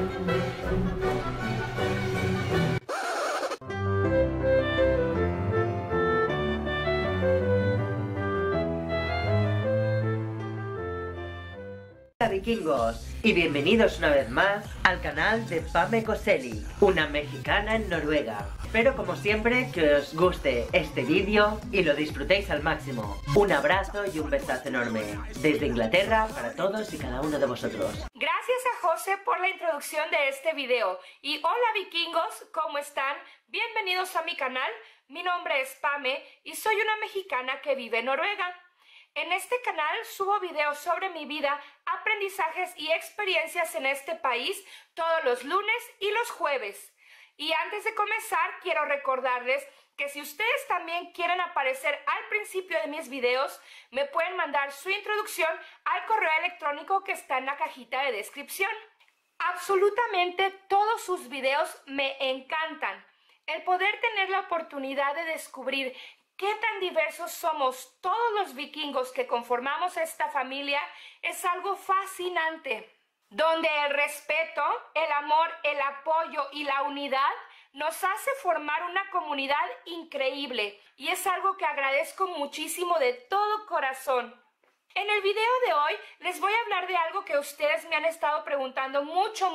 Hola vikingos y bienvenidos una vez más al canal de Pame Koselig, una mexicana en Noruega. Espero como siempre que os guste este vídeo y lo disfrutéis al máximo. Un abrazo y un besazo enorme desde Inglaterra para todos y cada uno de vosotros. Gracias a José por la introducción de este vídeo. Y hola vikingos, ¿cómo están? Bienvenidos a mi canal, mi nombre es Pame y soy una mexicana que vive en Noruega. En este canal subo videos sobre mi vida, aprendizajes y experiencias en este país todos los lunes y los jueves. Y antes de comenzar quiero recordarles que si ustedes también quieren aparecer al principio de mis videos, me pueden mandar su introducción al correo electrónico que está en la cajita de descripción. Absolutamente todos sus videos me encantan. El poder tener la oportunidad de descubrir qué tan diversos somos todos los vikingos que conformamos esta familia es algo fascinante, donde el respeto, el amor, el apoyo y la unidad nos hace formar una comunidad increíble y es algo que agradezco muchísimo de todo corazón. En el video de hoy les voy a hablar de algo que ustedes me han estado preguntando mucho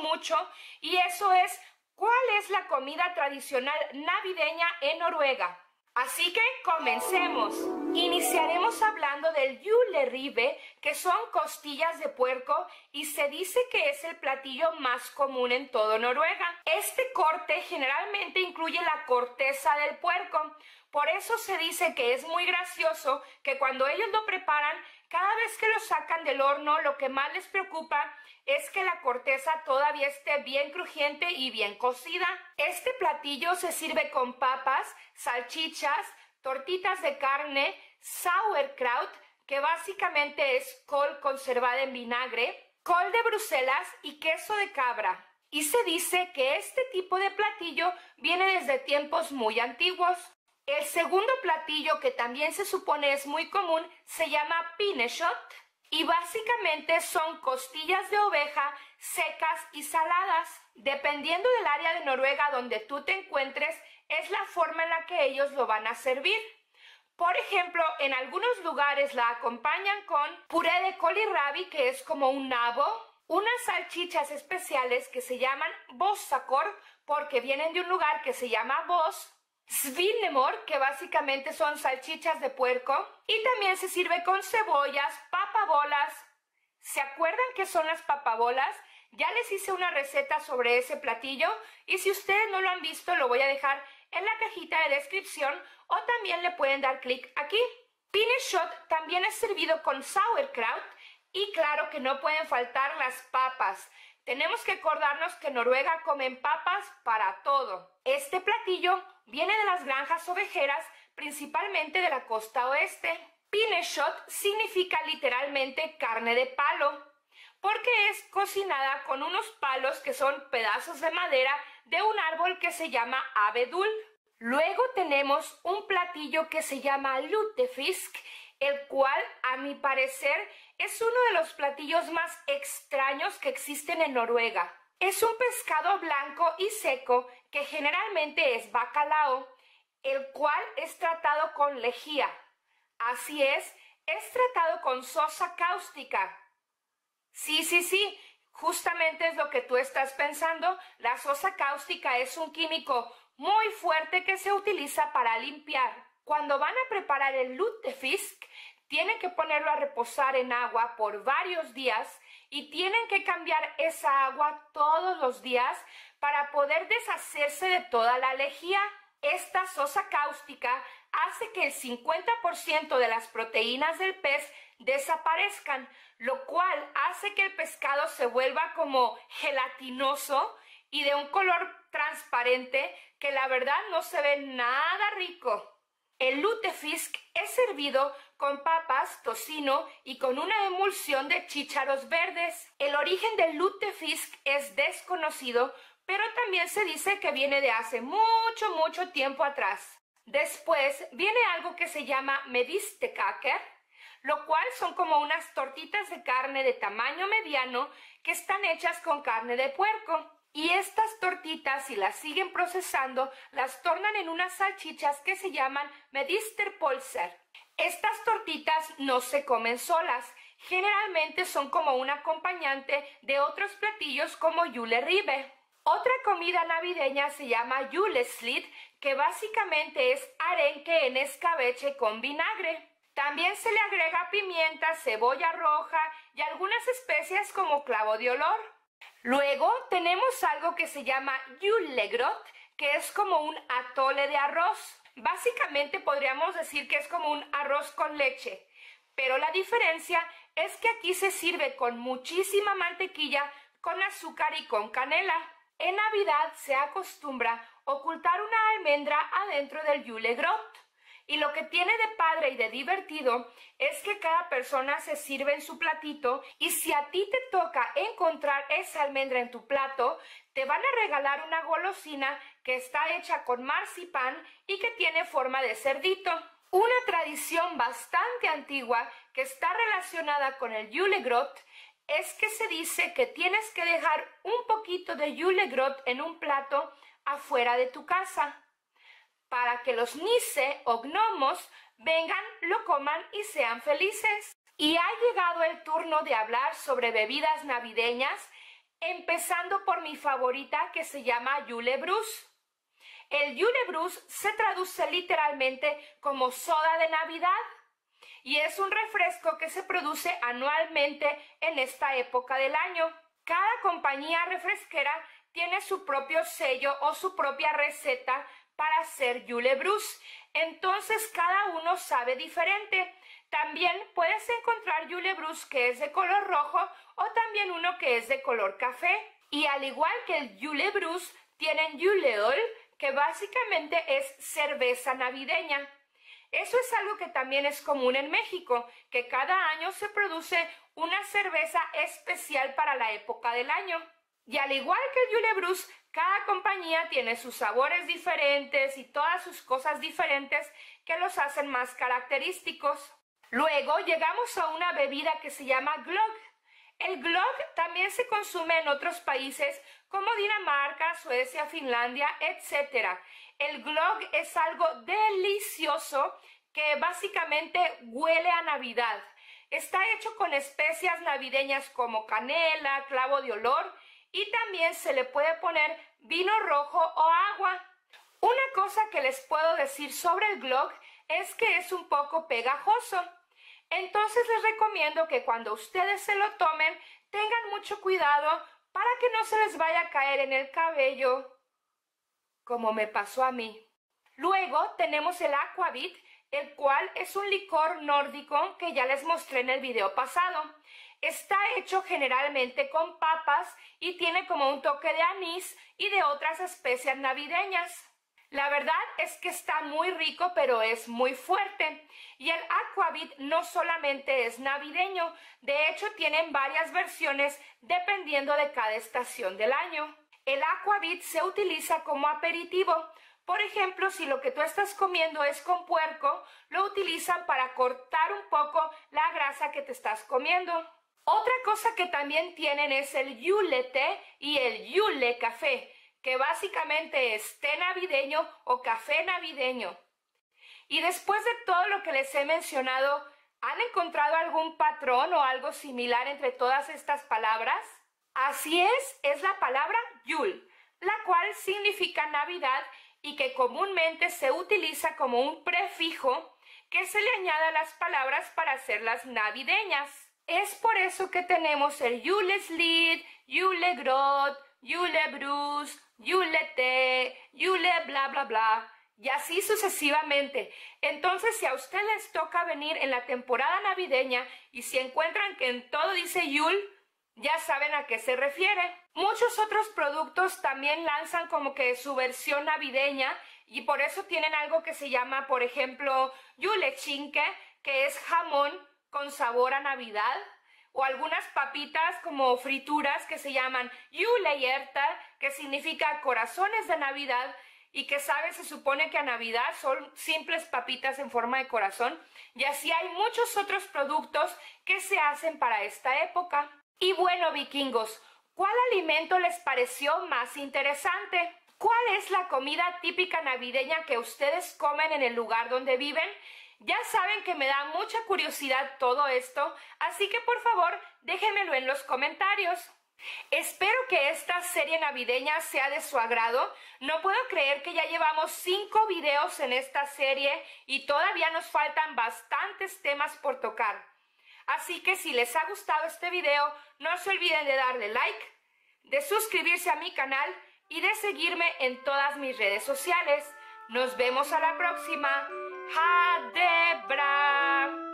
y eso es ¿cuál es la comida tradicional navideña en Noruega? Así que comencemos. Iniciaremos hablando del juleribbe, que son costillas de puerco y se dice que es el platillo más común en todo Noruega. Este corte generalmente incluye la corteza del puerco, por eso se dice que es muy gracioso que cuando ellos lo preparan, cada vez que lo sacan del horno, lo que más les preocupa es que la corteza todavía esté bien crujiente y bien cocida. Este platillo se sirve con papas, salchichas, tortitas de carne, sauerkraut, que básicamente es col conservada en vinagre, col de Bruselas y queso de cabra. Y se dice que este tipo de platillo viene desde tiempos muy antiguos. El segundo platillo, que también se supone es muy común, se llama pinnekjøtt. Y básicamente son costillas de oveja secas y saladas. Dependiendo del área de Noruega donde tú te encuentres, es la forma en la que ellos lo van a servir. Por ejemplo, en algunos lugares la acompañan con puré de kålrabi, que es como un nabo, unas salchichas especiales que se llaman bossakor, porque vienen de un lugar que se llama Voss, Svinemor, que básicamente son salchichas de puerco, y también se sirve con cebollas, papabolas. ¿Se acuerdan qué son las papabolas? Ya les hice una receta sobre ese platillo y si ustedes no lo han visto lo voy a dejar en la cajita de descripción o también le pueden dar clic aquí. Pinnekjøtt también es servido con sauerkraut y claro que no pueden faltar las papas. Tenemos que acordarnos que en Noruega comen papas para todo. Este platillo viene de las granjas ovejeras, principalmente de la costa oeste. Pinnekjøtt significa literalmente carne de palo, porque es cocinada con unos palos que son pedazos de madera de un árbol que se llama abedul. Luego tenemos un platillo que se llama lutefisk, el cual a mi parecer es uno de los platillos más extraños que existen en Noruega. Es un pescado blanco y seco que generalmente es bacalao, el cual es tratado con lejía. Así es tratado con sosa cáustica. Sí, justamente es lo que tú estás pensando. La sosa cáustica es un químico muy fuerte que se utiliza para limpiar. Cuando van a preparar el lutefisk, tienen que ponerlo a reposar en agua por varios días y tienen que cambiar esa agua todos los días para poder deshacerse de toda la lejía. Esta sosa cáustica hace que el 50% de las proteínas del pez desaparezcan, lo cual hace que el pescado se vuelva como gelatinoso y de un color transparente que la verdad no se ve nada rico. El lutefisk es servido con papas, tocino y con una emulsión de chícharos verdes. El origen del lutefisk es desconocido, pero también se dice que viene de hace mucho tiempo atrás. Después viene algo que se llama medisterkaker, lo cual son como unas tortitas de carne de tamaño mediano que están hechas con carne de puerco. Y estas tortitas, si las siguen procesando, las tornan en unas salchichas que se llaman medisterpolser. Estas tortitas no se comen solas, generalmente son como un acompañante de otros platillos como Juleribbe. Otra comida navideña se llama Julesild, que básicamente es arenque en escabeche con vinagre. También se le agrega pimienta, cebolla roja y algunas especias como clavo de olor. Luego tenemos algo que se llama Julegrøt, que es como un atole de arroz. Básicamente podríamos decir que es como un arroz con leche, pero la diferencia es que aquí se sirve con muchísima mantequilla, con azúcar y con canela. En Navidad se acostumbra ocultar una almendra adentro del Julegrøt. Y lo que tiene de padre y de divertido es que cada persona se sirve en su platito, y si a ti te toca encontrar esa almendra en tu plato, te van a regalar una golosina que está hecha con marcipán y que tiene forma de cerdito. Una tradición bastante antigua que está relacionada con el Julegrøt es que se dice que tienes que dejar un poquito de Julegrøt en un plato afuera de tu casa, para que los nisse o gnomos vengan, lo coman y sean felices. Y ha llegado el turno de hablar sobre bebidas navideñas, empezando por mi favorita que se llama Julebrus. El Julebrus se traduce literalmente como soda de Navidad y es un refresco que se produce anualmente en esta época del año. Cada compañía refresquera tiene su propio sello o su propia receta para hacer Julebrus, entonces cada uno sabe diferente. También puedes encontrar Julebrus que es de color rojo o también uno que es de color café. Y al igual que el Julebrus, tienen Juleol, que básicamente es cerveza navideña. Eso es algo que también es común en México, que cada año se produce una cerveza especial para la época del año. Y al igual que el Julebrus, cada compañía tiene sus sabores diferentes y todas sus cosas diferentes que los hacen más característicos. Luego llegamos a una bebida que se llama Glögg. El Glögg también se consume en otros países como Dinamarca, Suecia, Finlandia, etc. El Glögg es algo delicioso que básicamente huele a Navidad. Está hecho con especias navideñas como canela, clavo de olor, y también se le puede poner vino rojo o agua. Una cosa que les puedo decir sobre el Glögg es que es un poco pegajoso. Entonces les recomiendo que cuando ustedes se lo tomen, tengan mucho cuidado para que no se les vaya a caer en el cabello, como me pasó a mí. Luego tenemos el Aquavit, el cual es un licor nórdico que ya les mostré en el video pasado. Está hecho generalmente con papas y tiene como un toque de anís y de otras especias navideñas. La verdad es que está muy rico, pero es muy fuerte. Y el Aquavit no solamente es navideño, de hecho tienen varias versiones dependiendo de cada estación del año. El Aquavit se utiliza como aperitivo. Por ejemplo, si lo que tú estás comiendo es con puerco, lo utilizan para cortar un poco la grasa que te estás comiendo. Otra cosa que también tienen es el Yule-té y el Yule-café, que básicamente es té navideño o café navideño. Y después de todo lo que les he mencionado, ¿han encontrado algún patrón o algo similar entre todas estas palabras? Así es la palabra Jul, la cual significa Navidad y que comúnmente se utiliza como un prefijo que se le añade a las palabras para hacerlas navideñas. Es por eso que tenemos el Juleslid, Julegrøt, Julebrus, Julete, Jule bla bla bla, y así sucesivamente. Entonces, si a ustedes les toca venir en la temporada navideña y si encuentran que en todo dice Jul, ya saben a qué se refiere. Muchos otros productos también lanzan como que su versión navideña y por eso tienen algo que se llama, por ejemplo, juleskinke, que es jamón con sabor a Navidad, o algunas papitas como frituras que se llaman julehjerter, que significa corazones de Navidad y que se supone que a Navidad son simples papitas en forma de corazón, y así hay muchos otros productos que se hacen para esta época. Y bueno, vikingos, ¿cuál alimento les pareció más interesante? ¿Cuál es la comida típica navideña que ustedes comen en el lugar donde viven? Ya saben que me da mucha curiosidad todo esto, así que por favor déjenmelo en los comentarios. Espero que esta serie navideña sea de su agrado. No puedo creer que ya llevamos 5 videos en esta serie y todavía nos faltan bastantes temas por tocar. Así que si les ha gustado este video, no se olviden de darle like, de suscribirse a mi canal y de seguirme en todas mis redes sociales. Nos vemos a la próxima. Hadebra.